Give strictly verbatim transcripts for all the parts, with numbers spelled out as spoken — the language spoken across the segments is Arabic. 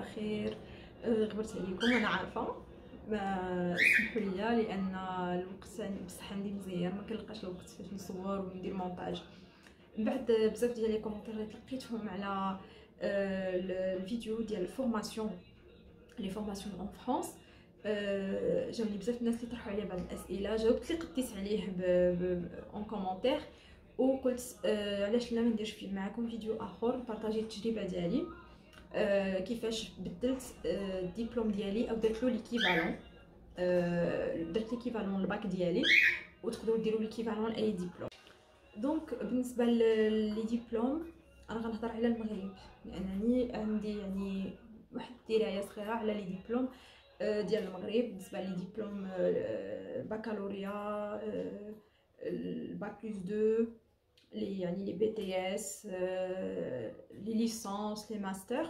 على خير. غبرت عليكم انا عارفه، ما سمحوا ليا لان الوقت بصح عندي مزيان، ما كنلقاش الوقت باش نصور وندير مونتاج. من بعد بزاف ديال لي كومونتيرات لقيتهم على الفيديو ديال الفورماسيون لي فورماسيون اون فرانس، جاوني بزاف الناس اللي طرحوا عليا بعض الاسئله، جاوبت لي قديت عليه اون كومونتير وقلت علاش لا ما نديرش فيه معكم فيديو اخر بارطاجي التجربه ديالي، أه كيفاش بدلت أه الدبلوم ديالي او درت له ليكيفالون، أه درت ليكيفالون الباك ديالي وتقدروا ديروا ليكيفالون اي دبلوم. دونك بالنسبه للي دبلوم انا غنهضر على المغرب لانني عندي يعني واحد الدرايه صغيره على لي دبلوم أه ديال المغرب. بالنسبه لي دبلوم أه بكالوريا، أه الباك بلس اثنين، لي يعني لي بي تي اس، آه, لي ليسانس، لي ماستر،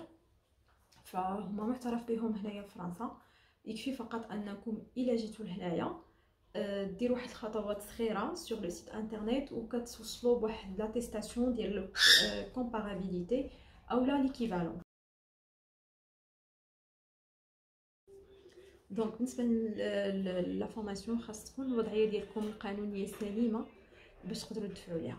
فهما معترف بهم هنايا في فرنسا. يكفي فقط انكم الى جيتوا لهنايا آه, ديروا واحد الخطوات صغيره سوغ لو سيت انترنيت وكتوصلوا بواحد لاتيستاسيون ديال كومبارابيليتي اولا ليكيفالون. دونك بالنسبه لا فورماسيون خاص تكون الوضعيه ديالكم القانونيه سليمه باش تقدروا تدفعوا ليها.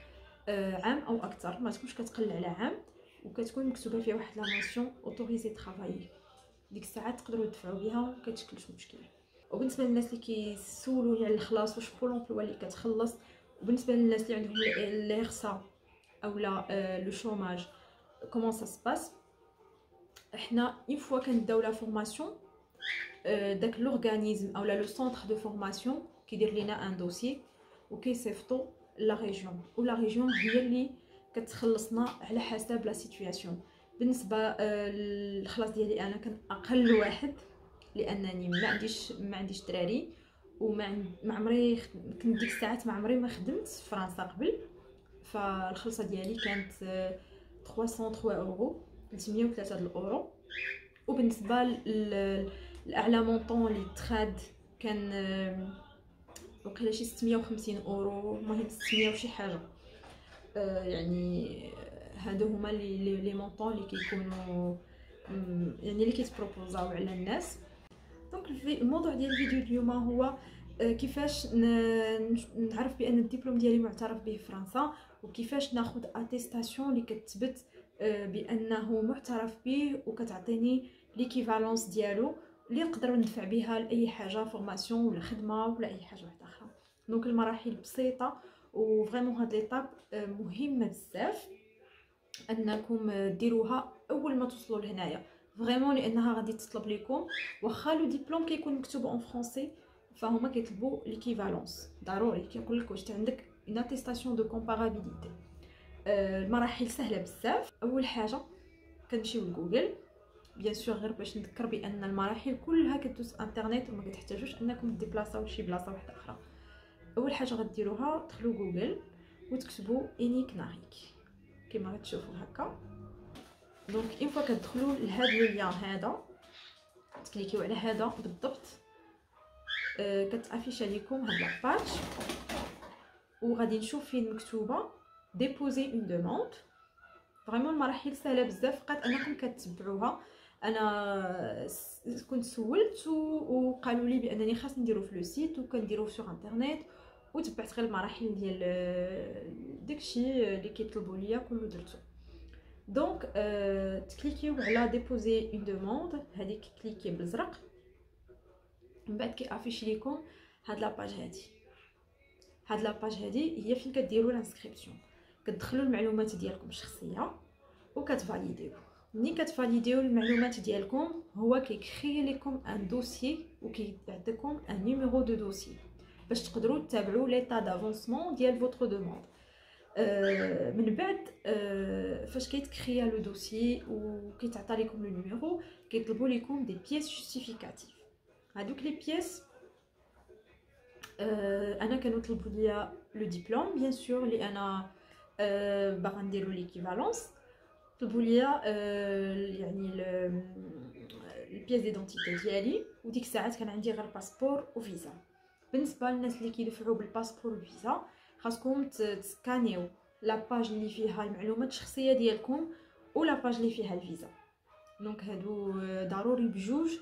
عام او اكثر، ما تكونش كتقل على عام، وكتكون مكتوبه فيها واحد لا مونسيون اوتوريزي ترافاي، ديك الساعه تقدروا تدفعوا بها وما كتشكلش مشكل. وبالنسبه للناس اللي كيسولوني على يعني الخلاص واش بول امبلوا اللي كتخلص، وبالنسبه للناس اللي عندهم ليرسا اولا لو شوماج كومون سا سباس، حنا اون فوا كنداو لا فورماسيون داك لورغانيزم اولا لو سونتر دو فورماسيون كيدير لينا ان دوسي وكيصيفطو لا ريجيون، ولا ريجيون هي اللي كتخلصنا على حسب لا سيتوياسيون. بالنسبه للخلاص ديالي انا كان اقل واحد لانني ما عنديش ما عنديش دراري وما ما عمري كنت ديك الساعات ما عمري ما خدمت في فرنسا قبل، فالخلصه ديالي كانت ثلاثمية وثلاثة اورو، ثلاثمية وثلاثة الاورو. وبالنسبه للاعلى مونطون اللي تخاد كان وقيلا شي ستمية وخمسين اورو، المهم ستمية وشي حاجه. أه يعني هادو هما لي لي مونطون اللي كيكونوا يعني اللي كيتبروبوزاو على الناس. دونك الموضوع ديال الفيديو اليوم هو كيفاش نعرف بان الدبلوم ديالي معترف به في فرنسا، وكيفاش ناخذ اتيستاسيون اللي كتثبت بانه معترف به وكتعطيني ليكيفالونس ديالو اللي نقدروا ندفع بها لاي حاجه، فورماسيون ولا خدمه ولا اي حاجه واحده اخرى. دونك المراحل بسيطه وفريمون هاد ليطاب مهمه بزاف انكم ديروها اول ما توصلوا لهنايا فريمون، لانها غادي تطلب لكم واخا لو ديبلوم كيكون مكتوب اون فرونسي فهما كيطلبوا ليكيفالونس ضروري، كيقول لك واش عندك اون اتيستاسيون دو كومبارابيليتي. المراحل سهله بزاف، اول حاجه كنمشيو لجوجل بيان سور، غير باش نذكر بان المراحل كلها كدوز انترنيت وما كتحتاجوش انكم ديبلاصاو لشي بلاصه واحده اخرى. اول حاجه غديروها تدخلوا جوجل وتكتبوا انيك ناريك كما غتشوفوا هكا. دونك اين فوا كتدخلوا لهاد اللين هذا تكليكيو على هذا بالضبط، أه كتافيش عليكم هاد لاباج وغادي نشوف فين مكتوبه ديبوزي اون دوموند. فريمون المراحل سهله بزاف فقط انكم كتبعوها. انا كنت سولت وقالوا لي بانني خاص نديرو في لو سيت وكنديرو سوغ انترنيت، وتبعت غير المراحل ديال داكشي اللي كيطلبوا ليا كلو درتو. دونك أه تكليكيو على ديبوزي اون دوموند، هذيك كليكي بالزرق، من بعد كيافيش ليكم هاد لاباج هادي. هاد لاباج هادي هي فين كديروا لانسكريبسيون، كتدخلوا المعلومات ديالكم الشخصيه وكتفاليديو. ملي كتفاليديو المعلومات ديالكم هو كيكري لكم ان دوسي وكيعطيكم ان نيميرو دو دوسي باش تقدروا تتابعوا ليطا دافونسمون ديال فوتر دوموند. Euh, من بعد euh, فاش كيتكريا لو دوسي وكيتعطى لكم لو نيميرو كيطلبوا لكم دي بييس جوستيفيكاتيف. هادوك لي بييس euh, انا كانوا طلبوا ليا لو ديبلوم بيان سور اللي انا euh, باغا نديرو ليكيفالونس. طلبوا ليا euh, يعني البييس ديدونتيتي ديالي، وديك الساعات كان عندي غير باسبور وفيزا. بالنسبه للناس اللي كيدفعوا بالباسبور والفيزا خاصكم تسكانيو لاباج اللي فيها المعلومات الشخصيه ديالكم ولاباج اللي فيها الفيزا. دونك هادو ضروري بجوج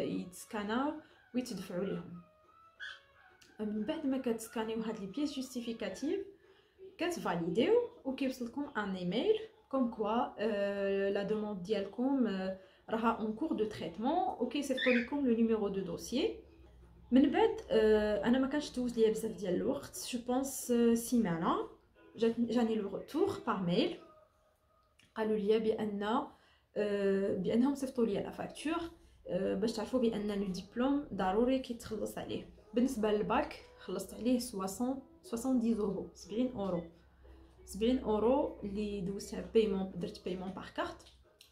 يتسكاناو ويتدفعوا ليهم. من بعد ما كتسكانيو هاد لي بييس جوستيفيكاتيف كتفاليديو وكيوصلكم ان ايميل كوم كوا لا دوموند ديالكم راها اون كور دو تريتمون وكيصيفطوا لكم لو نيميرو دو دوسيي. من بعد انا ما كانش دوز ليا بزاف ديال الوقت، جو بونس سيمانه جاني لو روتور بار ميل قالوا ليا بان بانهم صيفطوا ليا لا فاكتور باش تعرفوا بان لو ديبلوم ضروري كيتخلص عليه. بالنسبه للباك خلصت عليه سبعين سبعين يورو سبعين اورو سبعين اورو اللي دوزتها بايمون، درت بايمون باغ كارت،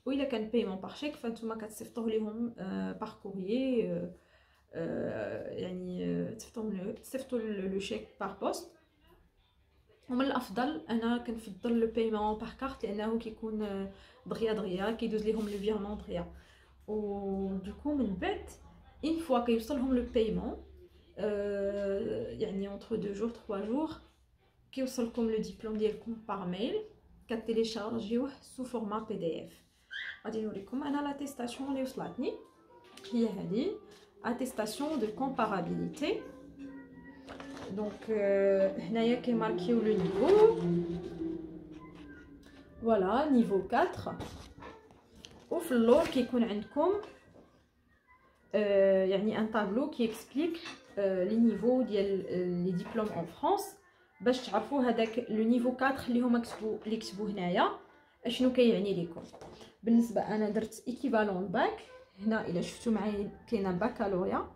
و الا كان بايمون باغ شيك فانتوما كتصيفطوه ليهم باغ كوريي. يعني تصيفطوا لو شيك باغ بوست. ومن الافضل انا كنفضل لو بايمون باغ كارت لانه كيكون دغيا دغيا كيدوز ليهم لو فيرمون دغيا. و دوكو من بعد اون فوا كيوصلهم لو بايمون يعني اونتر دو جور تخوا جور كيوصلكم لو ديبلوم ديالكم باغ ميل كتيليشارجيوه سو فورما بي دي اف. غادي نوريكم انا لاتيستاسيون اللي وصلتني هي هذه، attestation de comparabilité. Donc هنايا كيماركيو لو نيفو، voilà نيفو quatre. وفي اللور كيكون عندكم يعني ان طابلو كي اكسبليك لي نيفو ديال لي ديبلوم اون فرانس باش تعرفوا هذاك لو نيفو quatre اللي هما كتبوا اللي كتبوا هنايا اشنو كيعني ليكم. بالنسبه انا درت ايكيفالون باك هنا، الى شفتوا معايا كاينه باكالوريا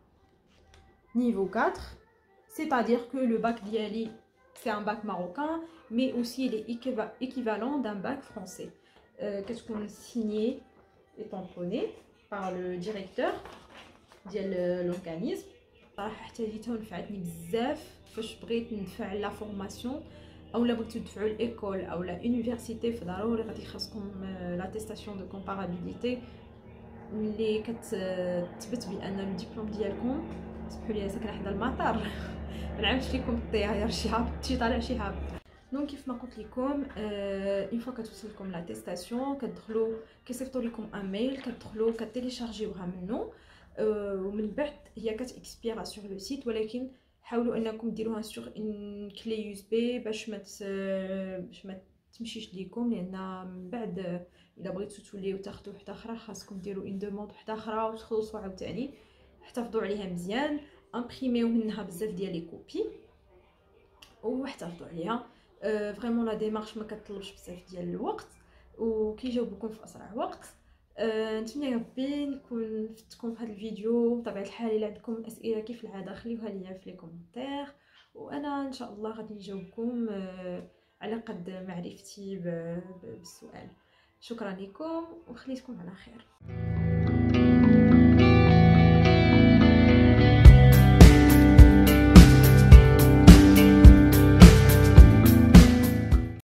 نيفو quatre، c'est-à-dire que le bac ديالي c'est un bac marocain mais aussi il est équivalent d'un bac français. Euh, كتكون signé et tamponné par le directeur ديال l'organisme. صراحه احتاجيتها ونفعتني بزاف فاش بغيت ندفع لا فورماسيون اولا بغيت تدفعوا ليكول اولا يونيفرسيتي، فضروري غادي خاصكم لاتيستاسيون دو كومبارابيليتي اللي كتثبت بان الدبلوم ديالكم. سمحوا لي ساكنه حدا المطار منعاودش لكم الطياره شي هابط شي طالع شي هابط. دونك كيف ما قلت لكم اون فوا كتوصل لكم لاتيستاسيون كتدخلوا كيصيفطوا لكم ان ميل كتدخلوا كتيليشارجيوها منو ومن بعد هي كتكسبيرا سور لو سيت، ولكن حاولوا انكم ديروها سور ان كلي يو اس بي باش ما باش ما تمشيش ليكم، لان من بعد الا بغيتو توليو تاخذوا حتى اخرى خاصكم ديروا ان دوموند حتى اخرى وتخلصوا عاوتاني. احتفظوا عليها مزيان، امبريميو منها بزاف ديال لي كوبي واحتفظوا عليها. فريمون لا ديمارش ما كتطلبش بزاف ديال الوقت وكيجاوبوكم في اسرع وقت. أه نتمنى يا ربي نكون فدتكم في هذا الفيديو. بطبيعه الحال الا عندكم اسئله كيف العاده خليوها ليا في لي كومونتير، وانا ان شاء الله غادي نجاوبكم أه على قد معرفتي بالسؤال. شكرا لكم وخليتكم على خير.